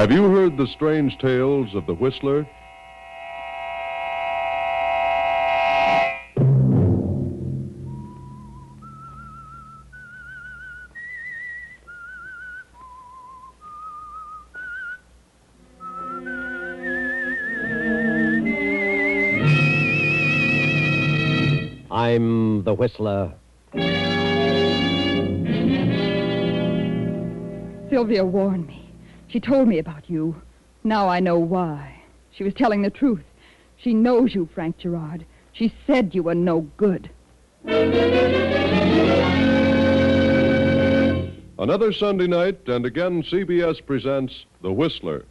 Have you heard the strange tales of the Whistler? I'm the Whistler. Sylvia warned me. She told me about you. Now I know why. She was telling the truth. She knows you, Frank Gerard. She said you were no good. Another Sunday night, and again CBS presents The Whistler.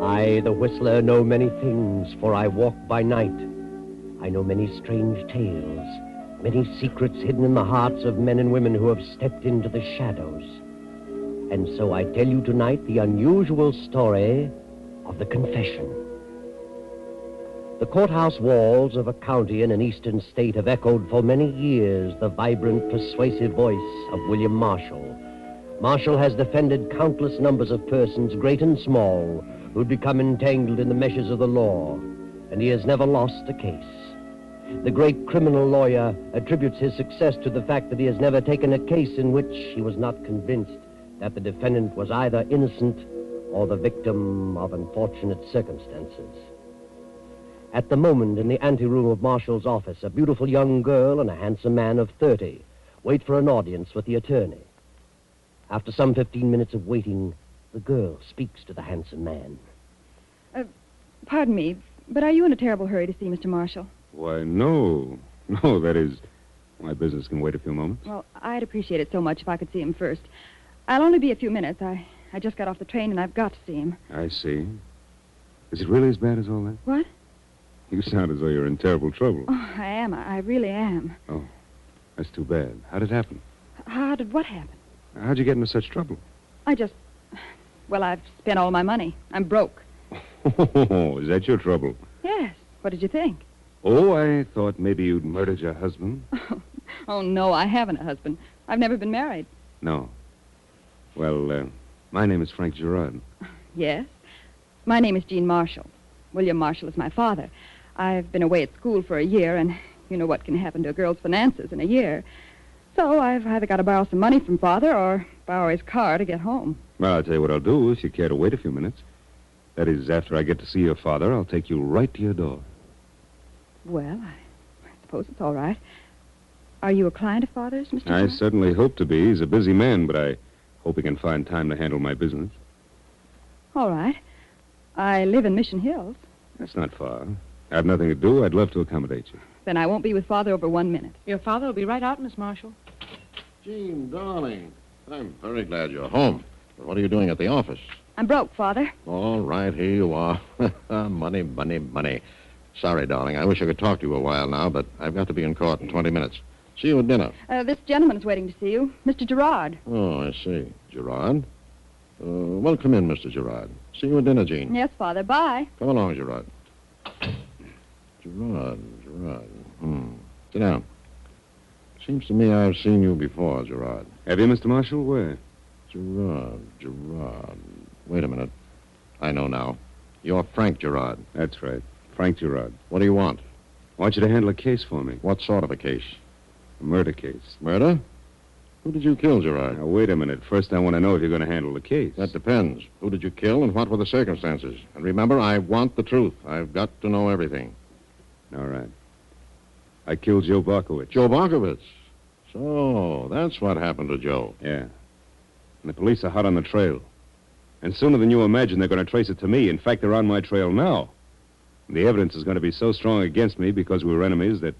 I, the Whistler, know many things, for I walk by night. I know many strange tales, many secrets hidden in the hearts of men and women who have stepped into the shadows. And so I tell you tonight the unusual story of the confession. The courthouse walls of a county in an eastern state have echoed for many years the vibrant, persuasive voice of William Marshall. Marshall has defended countless numbers of persons, great and small, who'd become entangled in the meshes of the law, and he has never lost a case. The great criminal lawyer attributes his success to the fact that he has never taken a case in which he was not convinced that the defendant was either innocent or the victim of unfortunate circumstances. At the moment, in the anteroom of Marshall's office, a beautiful young girl and a handsome man of 30 wait for an audience with the attorney. After some 15 minutes of waiting, the girl speaks to the handsome man. Pardon me, but are you in a terrible hurry to see Mr. Marshall? Why, no. No, that is, my business can wait a few moments. Well, I'd appreciate it so much if I could see him first. I'll only be a few minutes. I just got off the train, and I've got to see him. I see. Is it really as bad as all that? What? You sound as though you're in terrible trouble. Oh, I am. I really am. Oh, that's too bad. How did it happen? How did what happen? How'd you get into such trouble? I just... Well, I've spent all my money. I'm broke. Oh, is that your trouble? Yes. What did you think? Oh, I thought maybe you'd murdered your husband. Oh, no, I haven't a husband. I've never been married. No. Well, my name is Frank Gerard. Yes? My name is Jean Marshall. William Marshall is my father. I've been away at school for a year, and you know what can happen to a girl's finances in a year. So I've either got to borrow some money from Father or borrow his car to get home. Well, I'll tell you what I'll do if you care to wait a few minutes. That is, after I get to see your father, I'll take you right to your door. Well, I suppose it's all right. Are you a client of Father's, Mr. Hyatt? I certainly hope to be. He's a busy man, but I hope he can find time to handle my business. All right. I live in Mission Hills. That's not far. I have nothing to do. I'd love to accommodate you. Then I won't be with Father over 1 minute. Your father will be right out, Miss Marshall. Jean, darling, I'm very glad you're home. But what are you doing at the office? I'm broke, Father. All right, here you are. Money, money, money. Sorry, darling. I wish I could talk to you a while now, but I've got to be in court in 20 minutes. See you at dinner. This gentleman is waiting to see you, Mr. Gerard. Oh, I see. Gerard? Well, come in, Mr. Gerard. See you at dinner, Jean. Yes, Father. Bye. Come along, Gerard. Gerard. Sit down. Seems to me I've seen you before, Gerard. Have you, Mr. Marshall? Where? Gerard. Wait a minute. I know now. You're Frank Gerard. That's right. Frank Gerard. What do you want? I want you to handle a case for me. What sort of a case? A murder case. Murder? Who did you kill, Gerard? Now, wait a minute. First, I want to know if you're going to handle the case. That depends. Who did you kill and what were the circumstances? And remember, I want the truth. I've got to know everything. All right. I killed Joe Barkowicz. Joe Barkowicz? So, that's what happened to Joe. Yeah. And the police are hot on the trail. And sooner than you imagine, they're going to trace it to me. In fact, they're on my trail now. And the evidence is going to be so strong against me because we were enemies that,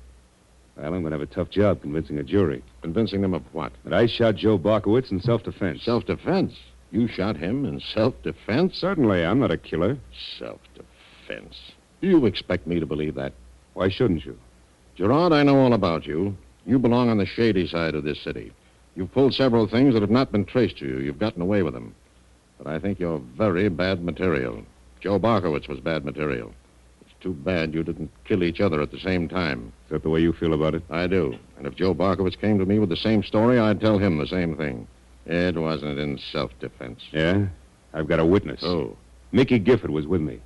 well, I'm going to have a tough job convincing a jury. Convincing them of what? That I shot Joe Barkowicz in self-defense. Self-defense? You shot him in self-defense? Certainly. I'm not a killer. Self-defense. Do you expect me to believe that? Why shouldn't you? Gerard, I know all about you. You belong on the shady side of this city. You've pulled several things that have not been traced to you. You've gotten away with them. But I think you're very bad material. Joe Barkowicz was bad material. It's Too bad you didn't kill each other at the same time. Is that the way you feel about it? I do. And if Joe Barkowicz came to me with the same story, I'd tell him the same thing. It wasn't in self-defense. Yeah? I've got a witness. Oh. Mickey Gifford was with me.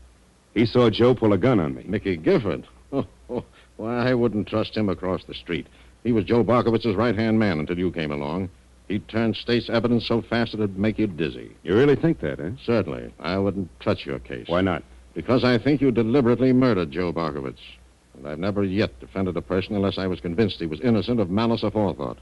He saw Joe pull a gun on me. Mickey Gifford? Oh, why, I wouldn't trust him across the street. He was Joe Barkowitz's right-hand man until you came along. He turned state's evidence so fast that it'd make you dizzy. You really think that, eh? Certainly. I wouldn't touch your case. Why not? Because I think you deliberately murdered Joe Barkowicz. And I've never yet defended a person unless I was convinced he was innocent of malice aforethought.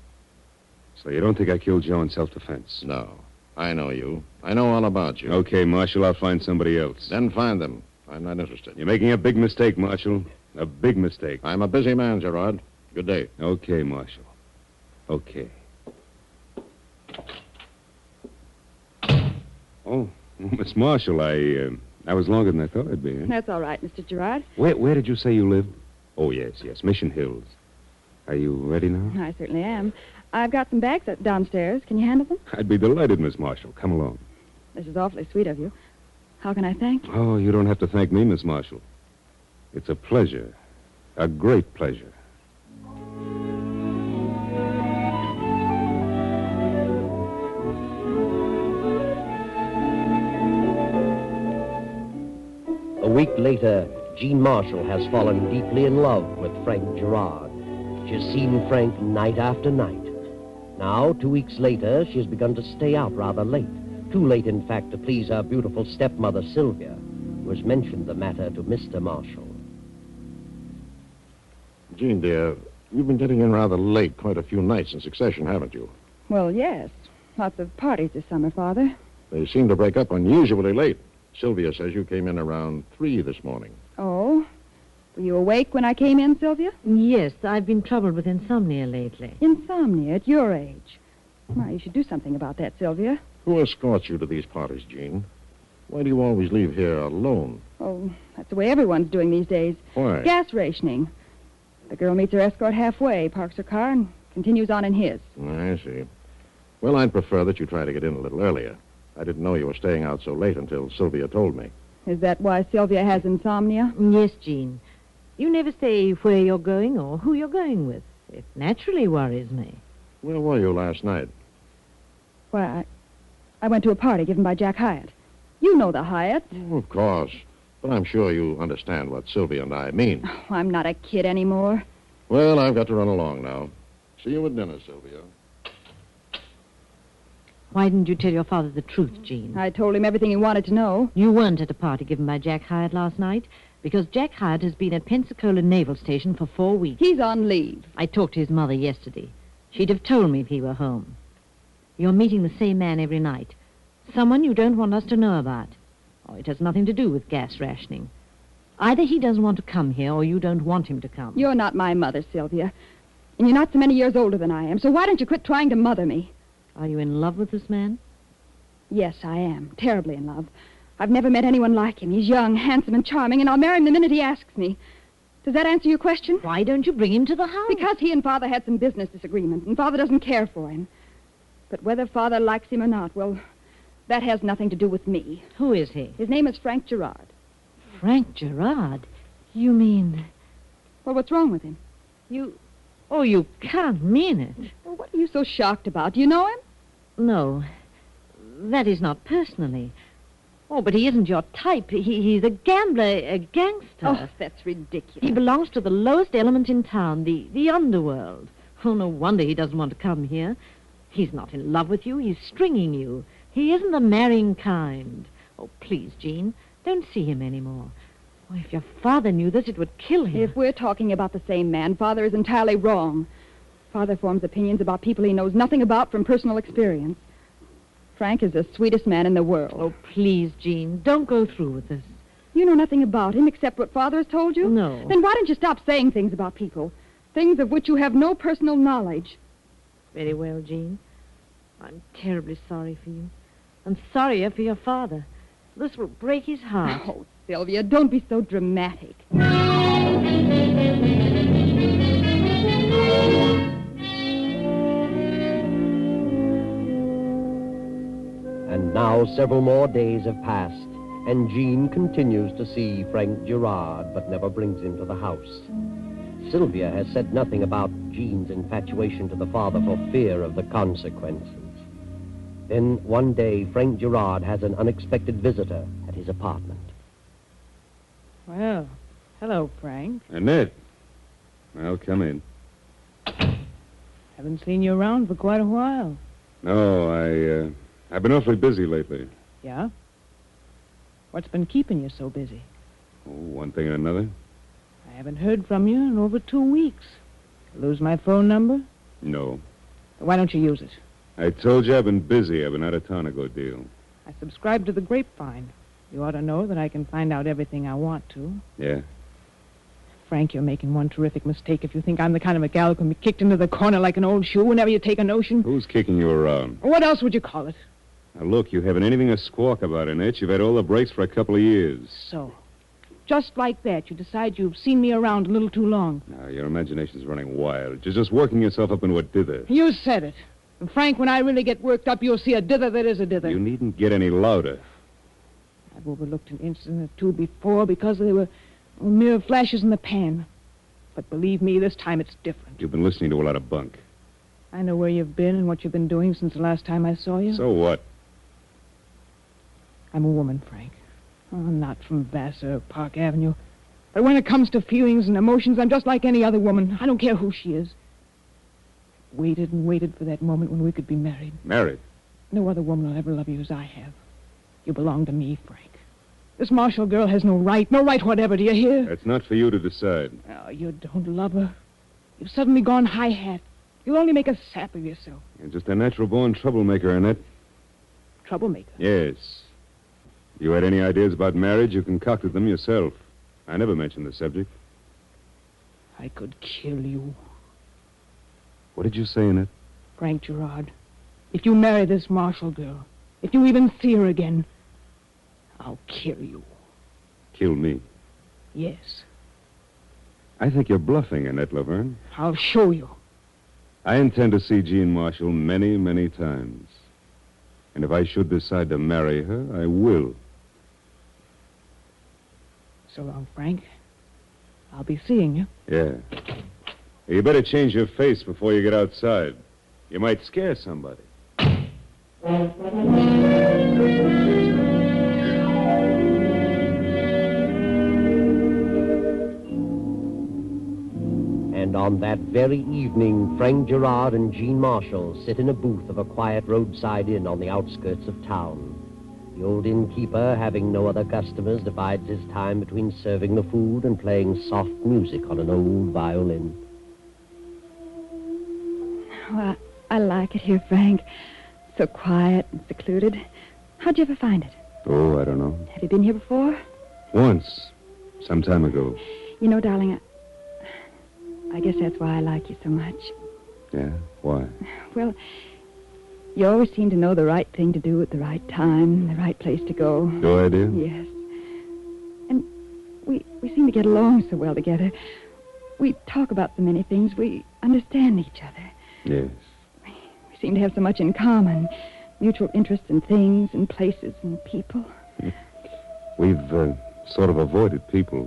So you don't think I killed Joe in self-defense? No. I know you. I know all about you. Okay, Marshal, I'll find somebody else. Then find them. I'm not interested. You're making a big mistake, Marshal. A big mistake. I'm a busy man, Gerard. Good day. Okay, Marshal. Okay. Oh, Miss Marshall, I was longer than I thought I'd be. Eh? That's all right, Mr. Gerard. Where did you say you lived? Oh, yes, Mission Hills. Are you ready now? I certainly am. I've got some bags downstairs. Can you handle them? I'd be delighted, Miss Marshall. Come along. This is awfully sweet of you. How can I thank you? Oh, you don't have to thank me, Miss Marshall. It's a pleasure. A great pleasure. A week later, Jean Marshall has fallen deeply in love with Frank Gerard. She's seen Frank night after night. Now, 2 weeks later, she's begun to stay out rather late. Too late, in fact, to please our beautiful stepmother, Sylvia, who has mentioned the matter to Mr. Marshall. Jean, dear, you've been getting in rather late quite a few nights in succession, haven't you? Well, yes. Lots of parties this summer, Father. They seem to break up unusually late. Sylvia says you came in around 3 this morning. Oh? Were you awake when I came in, Sylvia? Yes, I've been troubled with insomnia lately. Insomnia at your age? Why, you should do something about that, Sylvia. Who escorts you to these parties, Jean? Why do you always leave here alone? Oh, that's the way everyone's doing these days. Why? Gas rationing. The girl meets her escort halfway, parks her car, and continues on in his. I see. Well, I'd prefer that you try to get in a little earlier. I didn't know you were staying out so late until Sylvia told me. Is that why Sylvia has insomnia? Yes, Jean. You never say where you're going or who you're going with. It naturally worries me. Where were you last night? Why, I went to a party given by Jack Hyatt. You know the Hyatt. Oh, of course. But I'm sure you understand what Sylvia and I mean. Oh, I'm not a kid anymore. Well, I've got to run along now. See you at dinner, Sylvia. Why didn't you tell your father the truth, Jean? I told him everything he wanted to know. You weren't at a party given by Jack Hyatt last night because Jack Hyatt has been at Pensacola Naval Station for 4 weeks. He's on leave. I talked to his mother yesterday. She'd have told me if he were home. You're meeting the same man every night. Someone you don't want us to know about. Oh, it has nothing to do with gas rationing. Either he doesn't want to come here or you don't want him to come. You're not my mother, Sylvia. And you're not so many years older than I am, so why don't you quit trying to mother me? Are you in love with this man? Yes, I am. Terribly in love. I've never met anyone like him. He's young, handsome, and charming, and I'll marry him the minute he asks me. Does that answer your question? Why don't you bring him to the house? Because he and Father had some business disagreement, and Father doesn't care for him. But whether Father likes him or not, well, that has nothing to do with me. Who is he? His name is Frank Gerard. Frank Gerard? You mean... Well, what's wrong with him? You... Oh, you can't mean it. Well, what are you so shocked about? Do you know him? No, that is not personally. Oh, but he isn't your type. He's a gambler, a gangster. Oh, that's ridiculous. He belongs to the lowest element in town, the underworld. Oh, no wonder he doesn't want to come here. He's not in love with you. He's stringing you. He isn't the marrying kind. Oh, please, Jean, don't see him anymore. Oh, if your father knew this, it would kill him. If we're talking about the same man, Father is entirely wrong. Father forms opinions about people he knows nothing about from personal experience. Frank is the sweetest man in the world. Oh, please, Jean, don't go through with this. You know nothing about him except what Father has told you? No. Then why don't you stop saying things about people? Things of which you have no personal knowledge. Very well, Jean. I'm terribly sorry for you. I'm sorrier for your father. This will break his heart. Oh, Sylvia, don't be so dramatic. And now several more days have passed. and Jean continues to see Frank Gerard, but never brings him to the house. Sylvia has said nothing about Jean's infatuation to the father for fear of the consequences. Then one day, Frank Gerard has an unexpected visitor at his apartment. Well, hello, Frank. Annette. Well, come in. Haven't seen you around for quite a while. No, I've been awfully busy lately. Yeah? What's been keeping you so busy? Oh, one thing and another. I haven't heard from you in over 2 weeks. Lose my phone number? No. Why don't you use it? I told you I've been busy. I've been out of town a good deal. I subscribe to the Grapevine. You ought to know that I can find out everything I want to. Yeah? Frank, you're making one terrific mistake if you think I'm the kind of a gal who can be kicked into the corner like an old shoe whenever you take a notion. Who's kicking you around? What else would you call it? Now, look, you haven't anything to squawk about, Annette. You've had all the breaks for a couple of years. So, just like that, you decide you've seen me around a little too long. Now, your imagination's running wild. You're just working yourself up into a dither. You said it. And, Frank, when I really get worked up, you'll see a dither that is a dither. You needn't get any louder. I've overlooked an incident or two before because they were mere flashes in the pan. But believe me, this time it's different. You've been listening to a lot of bunk. I know where you've been and what you've been doing since the last time I saw you. So what? I'm a woman, Frank. Oh, I'm not from Vassar or Park Avenue. But when it comes to feelings and emotions, I'm just like any other woman. I don't care who she is. Waited and waited for that moment when we could be married. Married? No other woman will ever love you as I have. You belong to me, Frank. This Marshall girl has no right whatever, do you hear? That's not for you to decide. Oh, you don't love her. You've suddenly gone high-hat. You'll only make a sap of yourself. You're just a natural-born troublemaker, Annette. Troublemaker? Yes. You had any ideas about marriage, you concocted them yourself. I never mentioned the subject. I could kill you. What did you say, Annette? Frank Gerard, if you marry this Marshall girl, if you even see her again, I'll kill you. Kill me? Yes. I think you're bluffing, Annette Laverne. I'll show you. I intend to see Jean Marshall many, many times. And if I should decide to marry her, I will. So long, Frank. I'll be seeing you. Yeah. You better change your face before you get outside. You might scare somebody. And on that very evening, Frank Gerard and Jean Marshall sit in a booth of a quiet roadside inn on the outskirts of town. The old innkeeper, having no other customers, divides his time between serving the food and playing soft music on an old violin. Oh, I like it here, Frank. So quiet and secluded. How'd you ever find it? Oh, I don't know. Have you been here before? Once. Some time ago. You know, darling, I guess that's why I like you so much. Yeah? Why? Well, you always seem to know the right thing to do at the right time, the right place to go. Do I do? Yes. And we seem to get along so well together. We talk about so many things. We understand each other. Yes. We seem to have so much in common. Mutual interest in things and places and people. We've sort of avoided people.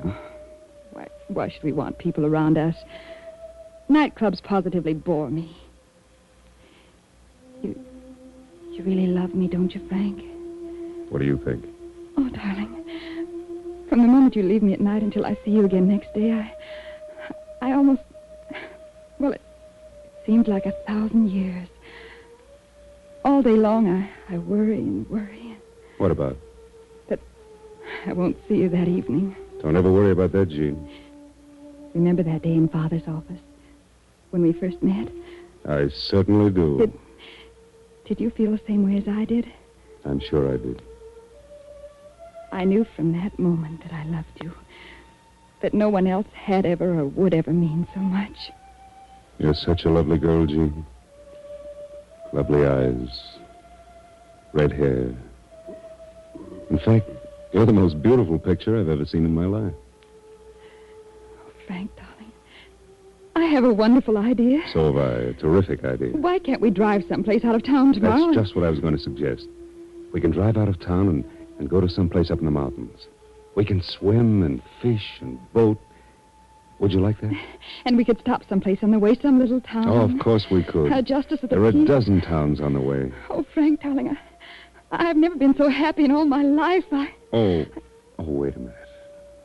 Why should we want people around us? Nightclubs positively bore me. You really love me, don't you, Frank? What do you think? Oh, darling. From the moment you leave me at night until I see you again next day, I almost... Well, it seemed like 1,000 years. All day long, I worry and worry. What about? That I won't see you that evening. Don't ever worry about that, Jean. Remember that day in Father's office when we first met? I certainly do. Did you feel the same way as I did? I'm sure I did. I knew from that moment that I loved you. That no one else had ever or would ever mean so much. You're such a lovely girl, Jean. Lovely eyes. Red hair. In fact, you're the most beautiful picture I've ever seen in my life. Oh, Frank, darling. I have a wonderful idea. So have I. A terrific idea. Why can't we drive someplace out of town tomorrow? That's just what I was going to suggest. We can drive out of town and and go to some place up in the mountains. We can swim and fish and boat. Would you like that? And we could stop someplace on the way, some little town. Oh, of course we could. Justice of the peace. There are a dozen towns on the way. Oh, Frank, darling, I've never been so happy in all my life. Oh, wait a minute.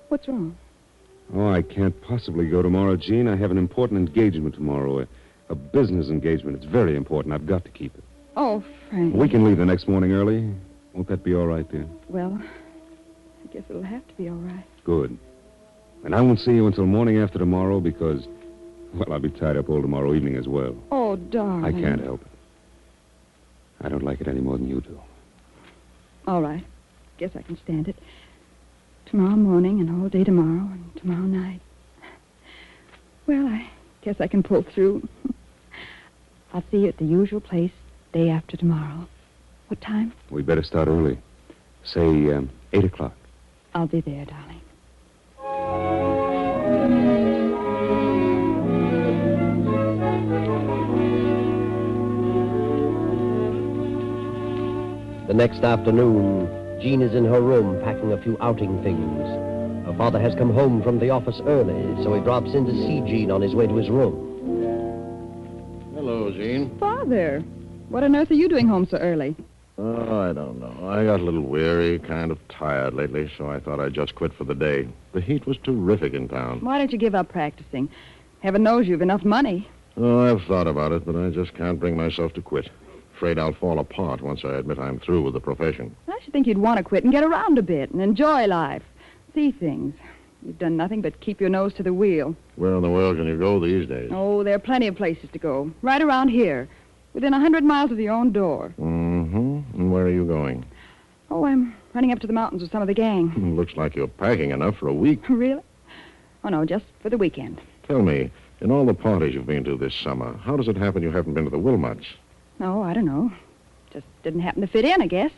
What's wrong? Oh, I can't possibly go tomorrow, Jean. I have an important engagement tomorrow, a business engagement. It's very important. I've got to keep it. Oh, Frank. We can leave the next morning early. Won't that be all right, dear? Well, I guess it'll have to be all right. Good. And I won't see you until morning after tomorrow because, well, I'll be tied up all tomorrow evening as well. Oh, darling. I can't help it. I don't like it any more than you do. All right. Guess I can stand it. Tomorrow morning and all day tomorrow and tomorrow night. Well, I guess I can pull through. I'll see you at the usual place day after tomorrow. What time? We'd better start early. Say, 8 o'clock. I'll be there, darling. The next afternoon, Jean is in her room packing a few outing things. Her father has come home from the office early, so he drops in to see Jean on his way to his room. Hello, Jean. Father, what on earth are you doing home so early? Oh, I don't know. I got a little weary, kind of tired lately, so I thought I'd just quit for the day. The heat was terrific in town. Why don't you give up practicing? Heaven knows you've enough money. Oh, I've thought about it, but I just can't bring myself to quit. Afraid I'll fall apart once I admit I'm through with the profession. I should think you'd want to quit and get around a bit and enjoy life. See things. You've done nothing but keep your nose to the wheel. Where in the world can you go these days? Oh, there are plenty of places to go. Right around here. Within 100 miles of your own door. Mm-hmm. And where are you going? Oh, I'm running up to the mountains with some of the gang. Looks like you're packing enough for a week. Really? Oh, no, just for the weekend. Tell me, in all the parties you've been to this summer, how does it happen you haven't been to the Wilmots? Oh, I don't know. Just didn't happen to fit in, I guess.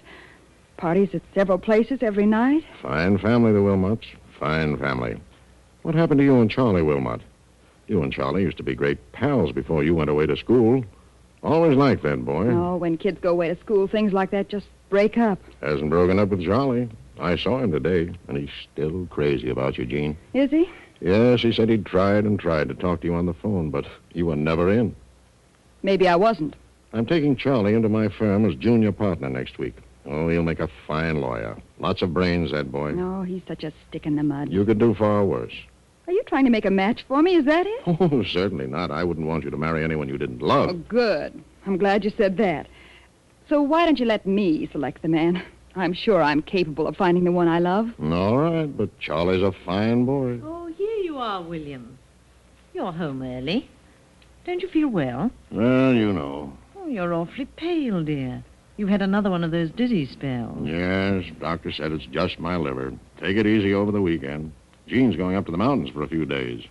Parties at several places every night. Fine family, the Wilmots. Fine family. What happened to you and Charlie Wilmot? You and Charlie used to be great pals before you went away to school. Always liked that boy. Oh, when kids go away to school, things like that just break up. Hasn't broken up with Charlie. I saw him today, and he's still crazy about you, Jean. Is he? Yes, he said he'd tried and tried to talk to you on the phone, but you were never in. Maybe I wasn't. I'm taking Charlie into my firm as junior partner next week. Oh, he'll make a fine lawyer. Lots of brains, that boy. No, he's such a stick in the mud. You could do far worse. Are you trying to make a match for me? Is that it? Oh, certainly not. I wouldn't want you to marry anyone you didn't love. Oh, good. I'm glad you said that. So why don't you let me select the man? I'm sure I'm capable of finding the one I love. All right, but Charlie's a fine boy. Oh, here you are, William. You're home early. Don't you feel well? Well, you know. Oh, you're awfully pale, dear. You had another one of those dizzy spells. Yes, doctor said it's just my liver. Take it easy over the weekend. Jean's going up to the mountains for a few days.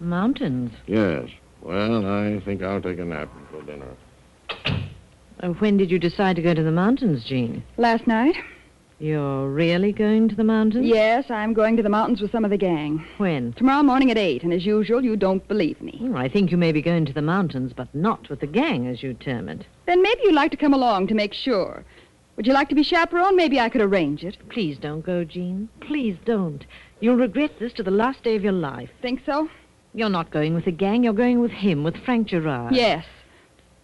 Mountains? Yes. Well, I think I'll take a nap before dinner. When did you decide to go to the mountains, Jean? Last night. You're really going to the mountains? Yes, I'm going to the mountains with some of the gang. When? Tomorrow morning at 8, and as usual, you don't believe me. Well, I think you may be going to the mountains, but not with the gang, as you term it. Then maybe you'd like to come along to make sure. Would you like to be chaperone? Maybe I could arrange it. Please don't go, Jean. Please don't. You'll regret this to the last day of your life. Think so? You're not going with the gang. You're going with him, with Frank Gerard. Yes.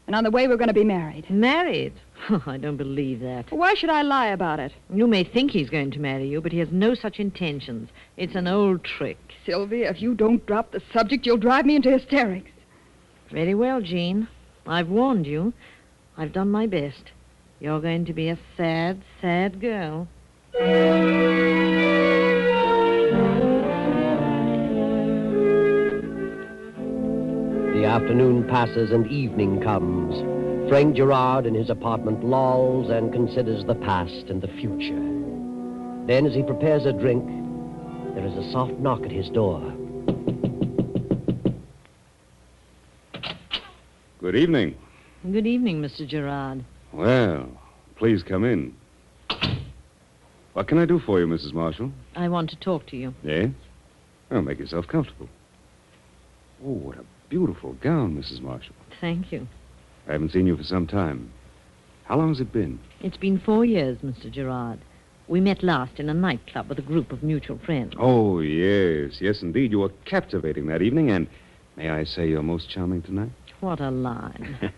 And on the way, we're going to be married. Married? Oh, I don't believe that. Why should I lie about it? You may think he's going to marry you, but he has no such intentions. It's an old trick. Sylvia, if you don't drop the subject, you'll drive me into hysterics. Very well, Jean. I've warned you. I've done my best. You're going to be a sad, sad girl. The afternoon passes and evening comes. Frank Gerard in his apartment lolls and considers the past and the future. Then, as he prepares a drink, there is a soft knock at his door. Good evening. Good evening, Mr. Gerard. Well, please come in. What can I do for you, Mrs. Marshall? I want to talk to you. Yes? Well, make yourself comfortable. Oh, what a beautiful gown, Mrs. Marshall. Thank you. I haven't seen you for some time. How long has it been? It's been 4 years, Mr. Gerard. We met last in a nightclub with a group of mutual friends. Oh, yes. Yes, indeed. You were captivating that evening, and may I say you're most charming tonight? What a line.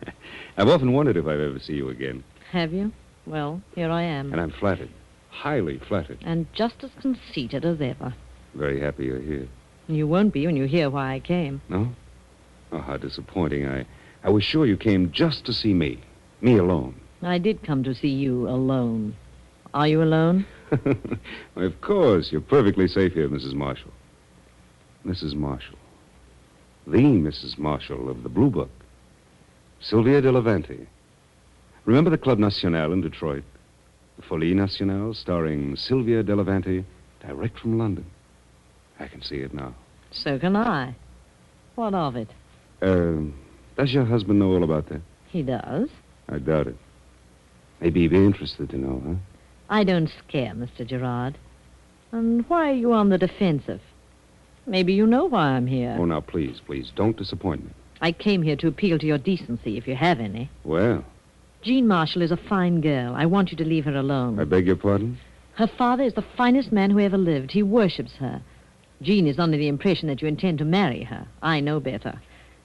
I've often wondered if I'd ever see you again. Have you? Well, here I am. And I'm flattered. Highly flattered. And just as conceited as ever. Very happy you're here. You won't be when you hear why I came. No? Oh, how disappointing. I was sure you came just to see me. Me alone. I did come to see you alone. Are you alone? Of course. You're perfectly safe here, Mrs. Marshall. Mrs. Marshall. The Mrs. Marshall of the Blue Book. Sylvia Delavante. Remember the Club National in Detroit? The Folie Nationale, starring Sylvia Delavante, direct from London. I can see it now. So can I. What of it? Does your husband know all about that? He does. I doubt it. Maybe he'd be interested to know, huh? I don't scare, Mr. Gerard. And why are you on the defensive? Maybe you know why I'm here. Oh, now, please, please, don't disappoint me. I came here to appeal to your decency, if you have any. Well? Jean Marshall is a fine girl. I want you to leave her alone. I beg your pardon? Her father is the finest man who ever lived. He worships her. Jean is under the impression that you intend to marry her. I know better.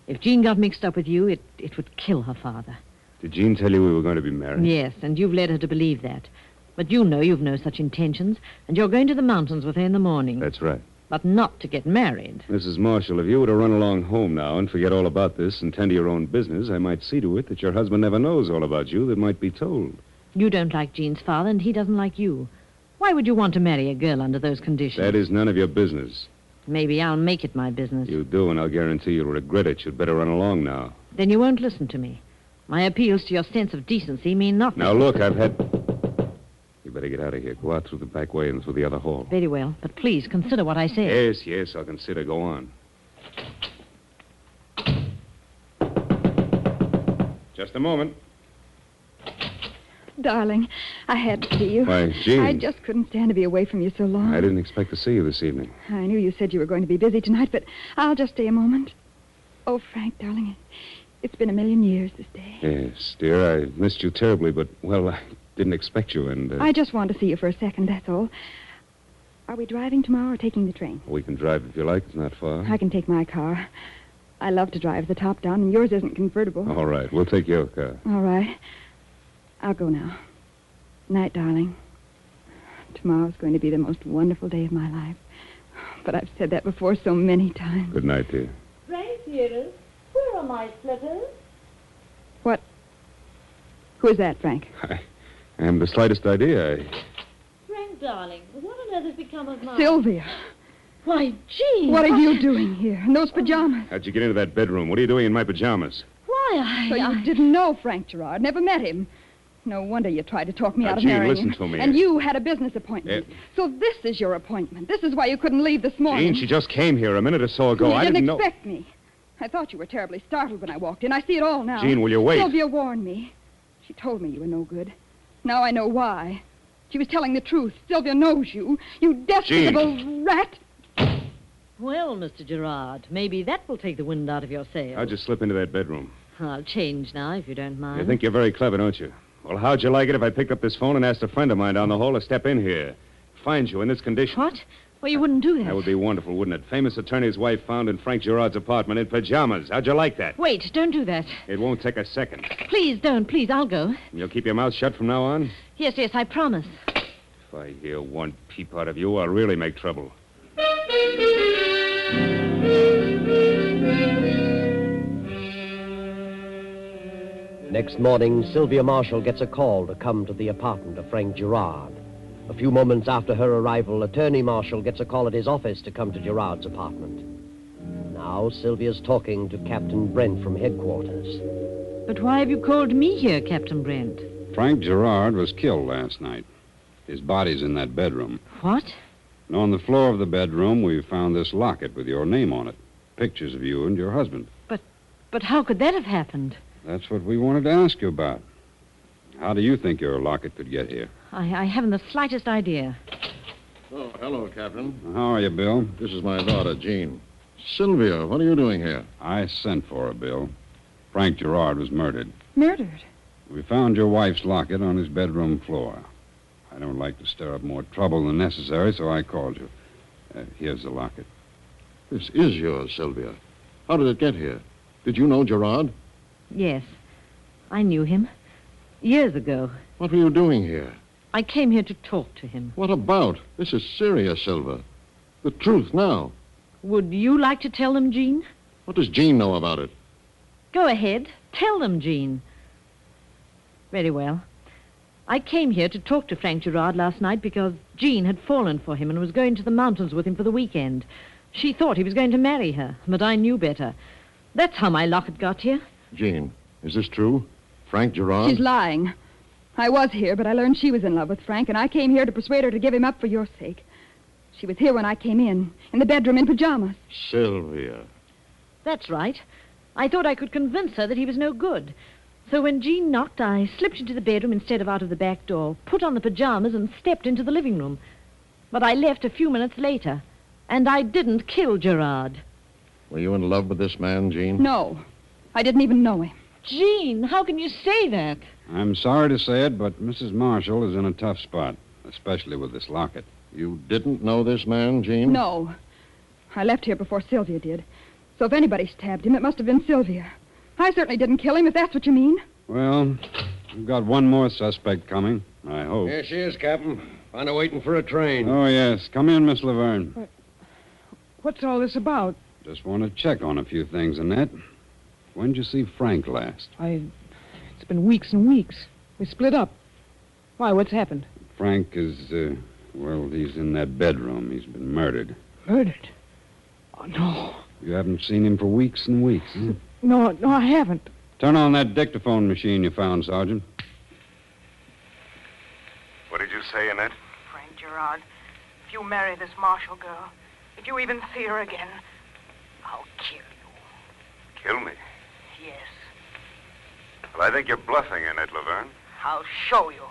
If Jean got mixed up with you, it would kill her father. Did Jean tell you we were going to be married? Yes, and you've led her to believe that. But you know you've no such intentions, and you're going to the mountains with her in the morning. That's right. But not to get married. Mrs. Marshall, if you were to run along home now and forget all about this and tend to your own business, I might see to it that your husband never knows all about you that might be told. You don't like Jean's father, and he doesn't like you. Why would you want to marry a girl under those conditions? That is none of your business. Maybe I'll make it my business. You do, and I'll guarantee you'll regret it. You'd better run along now. Then you won't listen to me. My appeals to your sense of decency mean nothing. Now, look, I've had... You better get out of here. Go out through the back way and through the other hall. Very well, but please consider what I say. Yes, yes, I'll consider. Go on. Just a moment. Darling, I had to see you. Why, Jean. I just couldn't stand to be away from you so long. I didn't expect to see you this evening. I knew you said you were going to be busy tonight, but I'll just stay a moment. Oh, Frank, darling, it's been a million years this day. Yes, dear, I missed you terribly, but, well, I... didn't expect you, and... I just wanted to see you for a second, that's all. Are we driving tomorrow or taking the train? We can drive if you like. It's not far. I can take my car. I love to drive the top down, and yours isn't convertible. All right. We'll take your car. All right. I'll go now. Night, darling. Tomorrow's going to be the most wonderful day of my life. But I've said that before so many times. Good night, dear. Frank, dearest, where are my slippers? What? Who is that, Frank? I haven't the slightest idea. Frank, darling, what on earth has become of my... Sylvia! Why, Jean! What are you doing here in those pajamas? How'd you get into that bedroom? What are you doing in my pajamas? Why, you didn't know Frank Gerard. Never met him. No wonder you tried to talk me out of marrying him. Jean, listen to me. And you had a business appointment. So this is your appointment. This is why you couldn't leave this morning. Jean, she just came here a minute or so ago. I didn't expect you. I thought you were terribly startled when I walked in. I see it all now. Jean, will you wait? Sylvia warned me. She told me you were no good. Now I know why. She was telling the truth. Sylvia knows you. You despicable rat. Well, Mr. Gerard, maybe that will take the wind out of your sails. How'd you slip into that bedroom? I'll change now, if you don't mind. You think you're very clever, don't you? Well, how'd you like it if I picked up this phone and asked a friend of mine down the hall to step in here? Find you in this condition. What? Well, you wouldn't do that. That would be wonderful, wouldn't it? Famous attorney's wife found in Frank Gerard's apartment in pajamas. How'd you like that? Wait, don't do that. It won't take a second. Please don't. Please, I'll go. You'll keep your mouth shut from now on? Yes, yes, I promise. If I hear one peep out of you, I'll really make trouble. Next morning, Sylvia Marshall gets a call to come to the apartment of Frank Gerard. A few moments after her arrival, Attorney Marshall gets a call at his office to come to Gerard's apartment. Now Sylvia's talking to Captain Brent from headquarters. But why have you called me here, Captain Brent? Frank Gerard was killed last night. His body's in that bedroom. What? And on the floor of the bedroom, we found this locket with your name on it. Pictures of you and your husband. But how could that have happened? That's what we wanted to ask you about. How do you think your locket could get here? I haven't the slightest idea. Oh, hello, Captain. How are you, Bill? This is my daughter, Jean. Sylvia, what are you doing here? I sent for her, Bill. Frank Gerard was murdered. Murdered? We found your wife's locket on his bedroom floor. I don't like to stir up more trouble than necessary, so I called you. Here's the locket. This is yours, Sylvia. How did it get here? Did you know Gerard? Yes. I knew him. Years ago. What were you doing here? I came here to talk to him. What about? This is serious, Sylvia. The truth now. Would you like to tell them, Jean? What does Jean know about it? Go ahead. Tell them, Jean. Very well. I came here to talk to Frank Gerard last night because Jean had fallen for him and was going to the mountains with him for the weekend. She thought he was going to marry her, but I knew better. That's how my locket got here. Jean, is this true? Frank Gerard? She's lying. I was here, but I learned she was in love with Frank, and I came here to persuade her to give him up for your sake. She was here when I came in the bedroom in pajamas. Sylvia. That's right. I thought I could convince her that he was no good. So when Jean knocked, I slipped into the bedroom instead of out of the back door, put on the pajamas, and stepped into the living room. But I left a few minutes later, and I didn't kill Gerard. Were you in love with this man, Jean? No. I didn't even know him. Jean, how can you say that? I'm sorry to say it, but Mrs. Marshall is in a tough spot, especially with this locket. You didn't know this man, Jean? No. I left here before Sylvia did. So if anybody stabbed him, it must have been Sylvia. I certainly didn't kill him, if that's what you mean. Well, we've got one more suspect coming, I hope. Here she is, Captain. Found her waiting for a train. Oh, yes. Come in, Miss Laverne. What's all this about? Just want to check on a few things, Annette. When did you see Frank last? It's been weeks and weeks. We split up. Why, what's happened? Frank is, well, he's in that bedroom. He's been murdered. Murdered? Oh, no. You haven't seen him for weeks and weeks, huh? No, I haven't. Turn on that dictaphone machine you found, Sergeant. What did you say, Annette? Frank Gerard, if you marry this Marshall girl, if you even see her again, I'll kill you. Kill me? Yes. Well, I think you're bluffing, Annette Laverne. I'll show you.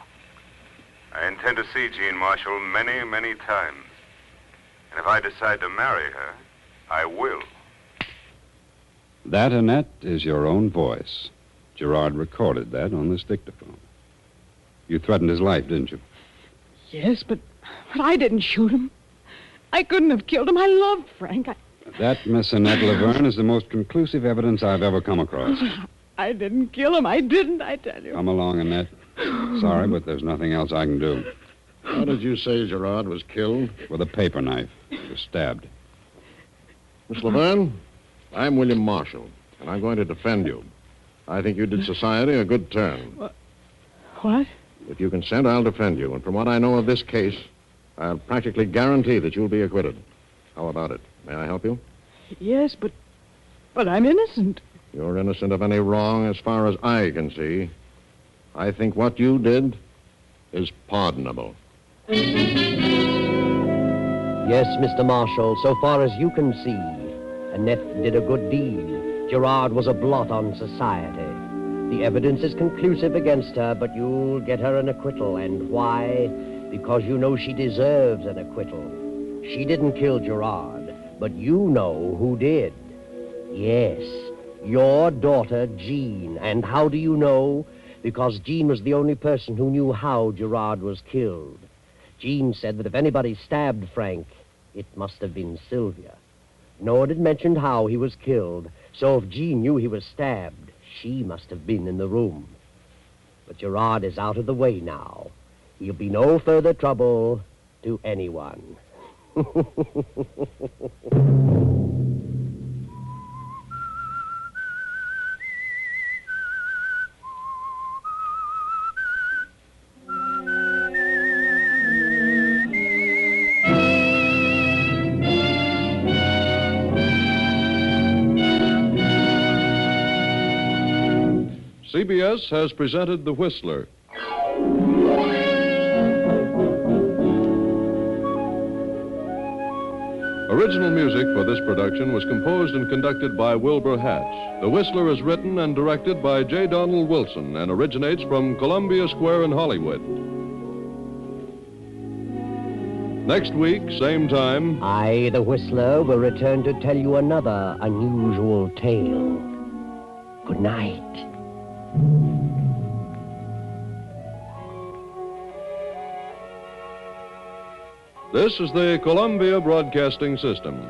I intend to see Jean Marshall many, many times. And if I decide to marry her, I will. That, Annette, is your own voice. Gerard recorded that on this dictaphone. You threatened his life, didn't you? Yes, but I didn't shoot him. I couldn't have killed him. I loved Frank. That, Miss Annette Laverne, is the most conclusive evidence I've ever come across. I didn't kill him. I didn't, I tell you. Come along, Annette. Sorry, but there's nothing else I can do. How did you say Gerard was killed? With a paper knife. He was stabbed. Miss Laverne, I'm William Marshall, and I'm going to defend you. I think you did society a good turn. What? If you consent, I'll defend you. And from what I know of this case, I'll practically guarantee that you'll be acquitted. How about it? May I help you? Yes, but I'm innocent. You're innocent of any wrong as far as I can see. I think what you did is pardonable. Yes, Mr. Marshall, so far as you can see, Annette did a good deed. Gerard was a blot on society. The evidence is conclusive against her, but you'll get her an acquittal. And why? Because you know she deserves an acquittal. She didn't kill Gerard, but you know who did. Yes, your daughter, Jean. And how do you know? Because Jean was the only person who knew how Gerard was killed. Jean said that if anybody stabbed Frank, it must have been Sylvia. No one had mentioned how he was killed, so if Jean knew he was stabbed, she must have been in the room. But Gerard is out of the way now. He'll be no further trouble to anyone. CBS has presented The Whistler. Original music for this production was composed and conducted by Wilbur Hatch. The Whistler is written and directed by J. Donald Wilson and originates from Columbia Square in Hollywood. Next week, same time... I, The Whistler, will return to tell you another unusual tale. Good night. This is the Columbia Broadcasting System.